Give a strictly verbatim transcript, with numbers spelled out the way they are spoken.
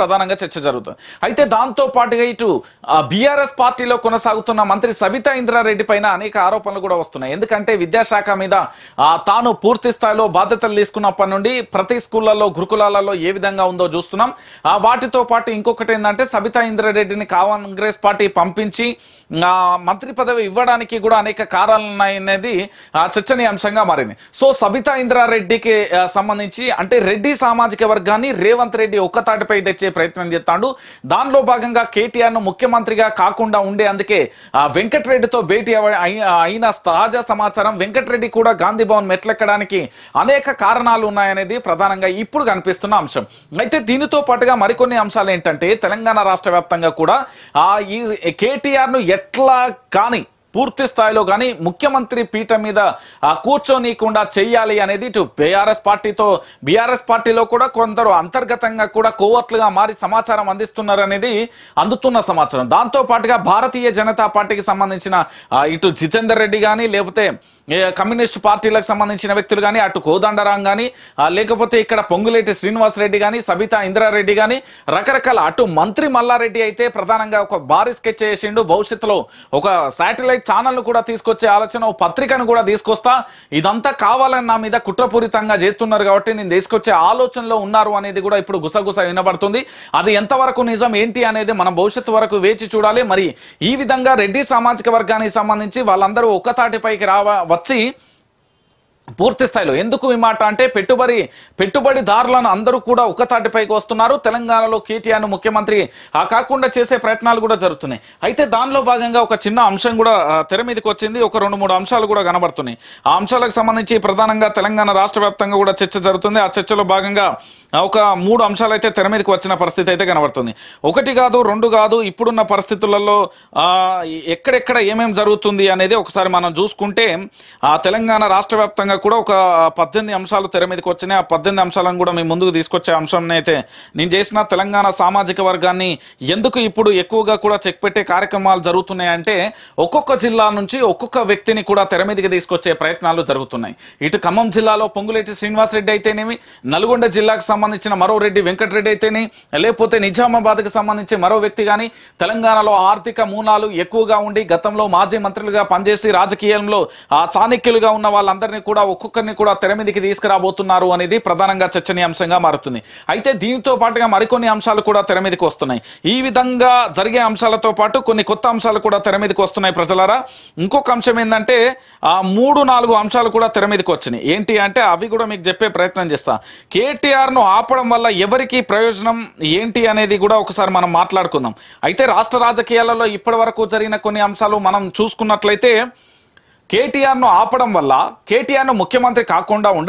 ప్రధానంగా చర్చ జరుగుతుంది. అయితే దాంతో పాటుగా ఇటు బీఆర్ఎస్ పార్టీలో కొనసాగుతున్న మంత్రి సబితా ఇంద్రా రెడ్డి పైన అనేక ఆరోపణలు కూడా వస్తున్నాయి. ఎందుకంటే విద్యాశాఖ మీద తాను పూర్తి స్థాయిలో బాధ్యతలు తీసుకున్నప్పటి నుండి ప్రతి స్కూళ్లలో గురుకులాలలో ఏ విధంగా ఉందో చూస్తున్నాం. వాటితో పాటు ఇంకొకటి ఏంటంటే సబితా ఇంద్రా రెడ్డిని కాంగ్రెస్ పార్టీ పంపించి మంత్రి పదవి ఇవ్వడానికి కూడా అనేక కారణాలు ఉన్నాయనేది చర్చనీయాంశంగా మారింది. సో సబితా ఇంద్రా రెడ్డికి సంబంధించి అంటే రెడ్డి సామాజిక వర్గాన్ని రేవంత్ రెడ్డి ఒక్కతాటిపై తెచ్చే ప్రయత్నం చేస్తాడు. దానిలో భాగంగా కేటీఆర్ ను ముఖ్యమంత్రిగా కాకుండా ఉండే అందుకే వెంకట్ రెడ్డితో భేటీ అయిన తాజా సమాచారం వెంకట్రెడ్డి కూడా గాంధీ భవన్ మెట్లెక్కడానికి అనేక కారణాలు ఉన్నాయనేది ప్రధానంగా ఇప్పుడు కనిపిస్తున్న అంశం. అయితే దీనితో పాటుగా మరికొన్ని అంశాలు ఏంటంటే తెలంగాణ రాష్ట్ర వ్యాప్తంగా కూడా ఈ కేటీఆర్ ను ఎట్లా కానీ పూర్తి స్థాయిలో కానీ ముఖ్యమంత్రి పీఠం మీద కూర్చోనీయకుండా చేయాలి అనేది ఇటు బీఆర్ఎస్ పార్టీతో బీఆర్ఎస్ పార్టీలో కూడా కొందరు అంతర్గతంగా కూడా కోవర్ట్లుగా మారి సమాచారం అందిస్తున్నారు అనేది అందుతున్న సమాచారం. దాంతో పాటుగా భారతీయ జనతా పార్టీకి సంబంధించిన ఇటు జితేందర్ రెడ్డి కానీ లేకపోతే కమ్యూనిస్టు పార్టీలకు సంబంధించిన వ్యక్తులు కానీ అటు కోదండరాం కానీ లేకపోతే ఇక్కడ పొంగులేటి శ్రీనివాస్ రెడ్డి కానీ సబితా ఇంద్రారెడ్డి కానీ రకరకాల అటు మంత్రి మల్లారెడ్డి అయితే ప్రధానంగా ఒక భారీ స్కెచ్ చేసిండు. భవిష్యత్తులో ఒక శాటిలైట్ ఛానల్ను కూడా తీసుకొచ్చే ఆలోచన, ఓ పత్రికను కూడా తీసుకొస్తా, ఇదంతా కావాలని నా మీద కుట్రపూరితంగా చేస్తున్నారు కాబట్టి నేను తీసుకొచ్చే ఆలోచనలో ఉన్నారు అనేది కూడా ఇప్పుడు గుసగుస వినబడుతుంది. అది ఎంతవరకు నిజం ఏంటి అనేది మనం భవిష్యత్తు వరకు వేచి చూడాలి. మరి ఈ విధంగా రెడ్డి సామాజిక వర్గానికి సంబంధించి వాళ్ళందరూ ఒక్కతాటిపైకి రావ వచ్చి పూర్తి స్థాయిలో ఎందుకు ఈ మాట అంటే పెట్టుబడి పెట్టుబడిదారులను అందరూ కూడా ఒక తాటిపైకి వస్తున్నారు. తెలంగాణలో కేటీఆర్ ను ముఖ్యమంత్రి కాకుండా చేసే ప్రయత్నాలు కూడా జరుగుతున్నాయి. అయితే దానిలో భాగంగా ఒక చిన్న అంశం కూడా తెర మీదకి వచ్చింది. ఒక రెండు మూడు అంశాలు కూడా కనబడుతున్నాయి. ఆ అంశాలకు సంబంధించి ప్రధానంగా తెలంగాణ రాష్ట్ర వ్యాప్తంగా కూడా చర్చ జరుగుతుంది. ఆ చర్చలో భాగంగా ఒక మూడు అంశాలు అయితే తెర మీదకి వచ్చిన పరిస్థితి అయితే కనబడుతుంది. ఒకటి కాదు, రెండు కాదు, ఇప్పుడున్న పరిస్థితులలో ఎక్కడెక్కడ ఏమేమి జరుగుతుంది అనేది ఒకసారి మనం చూసుకుంటే తెలంగాణ రాష్ట్ర వ్యాప్తంగా కూడా ఒక పద్దెనిమిది అంశాలు తెర మీదకి వచ్చినాయి. ఆ పద్దెనిమిది అంశాలను కూడా మేము ముందుకు తీసుకొచ్చే అంశం అయితే నేను చేసిన తెలంగాణ సామాజిక వర్గాన్ని ఎందుకు ఇప్పుడు ఎక్కువగా కూడా చెక్ పెట్టే కార్యక్రమాలు జరుగుతున్నాయంటే ఒక్కొక్క జిల్లా నుంచి ఒక్కొక్క వ్యక్తిని కూడా తెర మీదకి తీసుకొచ్చే ప్రయత్నాలు జరుగుతున్నాయి. ఇటు ఖమ్మం జిల్లాలో పొంగులేటి శ్రీనివాస్ రెడ్డి అయితేనేమి, నల్గొండ జిల్లాకు సంబంధించిన మరో రెడ్డి వెంకట్ రెడ్డి అయితేనే, లేకపోతే నిజామాబాద్కు సంబంధించి మరో వ్యక్తి కానీ తెలంగాణలో ఆర్థిక మూలాలు ఎక్కువగా ఉండి గతంలో మాజీ మంత్రులుగా పనిచేసి రాజకీయంలో చాణక్యులుగా ఉన్న వాళ్ళందరినీ కూడా ఒక్కొక్కరిని కూడా తెర మీదకి తీసుకురాబోతున్నారు అనేది ప్రధానంగా చర్చనీయాంశంగా మారుతుంది. అయితే దీనితో పాటుగా మరికొన్ని అంశాలు కూడా తెర మీదకి వస్తున్నాయి. ఈ విధంగా జరిగే అంశాలతో పాటు కొన్ని కొత్త అంశాలు కూడా తెర మీదకి వస్తున్నాయి. ప్రజలారా, ఇంకొక అంశం ఏంటంటే ఆ మూడు నాలుగు అంశాలు కూడా తెర మీదకి వచ్చినాయి. ఏంటి అంటే అవి కూడా మీకు చెప్పే ప్రయత్నం చేస్తా. కేటీఆర్ ను ఆపడం వల్ల ఎవరికి ప్రయోజనం ఏంటి అనేది కూడా ఒకసారి మనం మాట్లాడుకుందాం. అయితే రాష్ట్ర రాజకీయాలలో ఇప్పటి వరకు జరిగిన కొన్ని అంశాలు మనం చూసుకున్నట్లయితే కేటీఆర్ ను ఆపడం వల్ల కేటీఆర్ ను ముఖ్యమంత్రి కాకుండా ఉండ